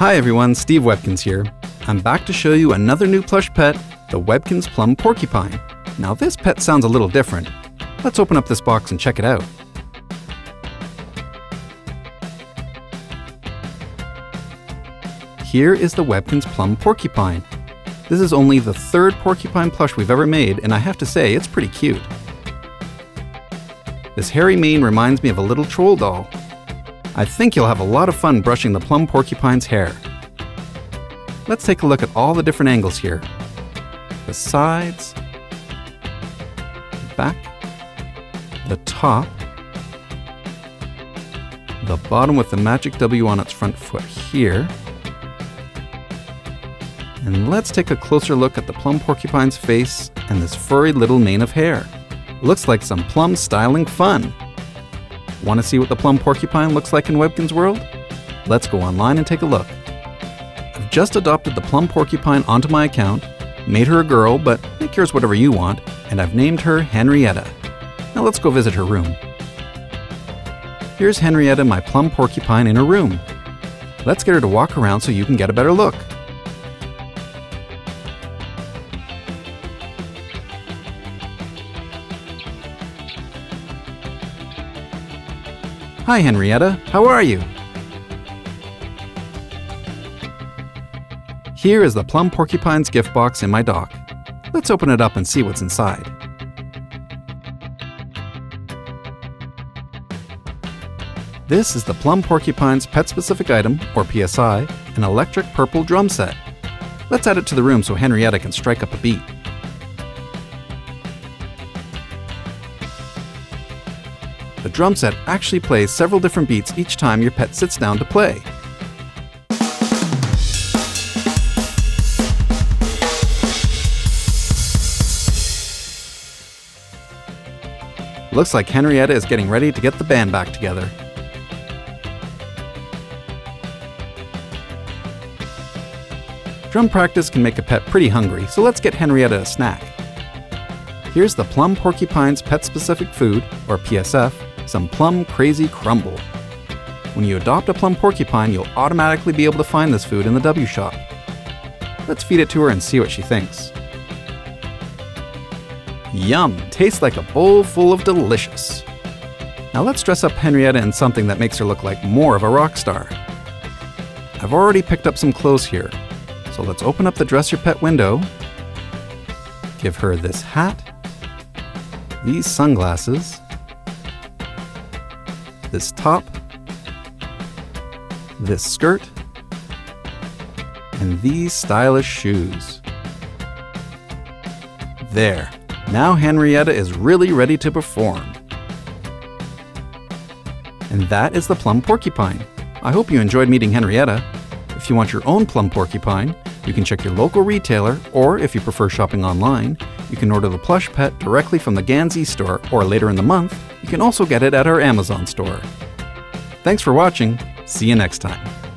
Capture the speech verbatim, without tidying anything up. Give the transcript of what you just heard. Hi everyone, Steve Webkinz here. I'm back to show you another new plush pet, the Webkinz Plum Porcupine. Now this pet sounds a little different. Let's open up this box and check it out. Here is the Webkinz Plum Porcupine. This is only the third porcupine plush we've ever made, and I have to say, it's pretty cute. This hairy mane reminds me of a little troll doll. I think you'll have a lot of fun brushing the plum porcupine's hair. Let's take a look at all the different angles here. The sides, the back, the top, the bottom with the magic W on its front foot here. And let's take a closer look at the plum porcupine's face and this furry little mane of hair. Looks like some plum styling fun. Want to see what the plum porcupine looks like in Webkinz World? Let's go online and take a look. I've just adopted the plum porcupine onto my account, made her a girl, but make yours whatever you want, and I've named her Henrietta. Now let's go visit her room. Here's Henrietta, my plum porcupine, in her room. Let's get her to walk around so you can get a better look. Hi Henrietta, how are you? Here is the plum porcupine's gift box in my dock. Let's open it up and see what's inside. This is the plum porcupine's pet-specific item, or P S I, an electric purple drum set. Let's add it to the room so Henrietta can strike up a beat. The drum set actually plays several different beats each time your pet sits down to play. Looks like Henrietta is getting ready to get the band back together. Drum practice can make a pet pretty hungry, so let's get Henrietta a snack. Here's the plum porcupine's pet-specific food, or P S F, some Plum Crazy Crumble. When you adopt a plum porcupine, you'll automatically be able to find this food in the W shop. Let's feed it to her and see what she thinks. Yum! Tastes like a bowl full of delicious. Now let's dress up Henrietta in something that makes her look like more of a rock star. I've already picked up some clothes here, so let's open up the dress your pet window, give her this hat, these sunglasses, this top, this skirt, and these stylish shoes. There, now Henrietta is really ready to perform. And that is the Plum Porcupine. I hope you enjoyed meeting Henrietta. If you want your own Plum Porcupine, you can check your local retailer, or if you prefer shopping online, you can order the plush pet directly from the Ganz store, or later in the month, you can also get it at our Amazon store. Thanks for watching. See you next time.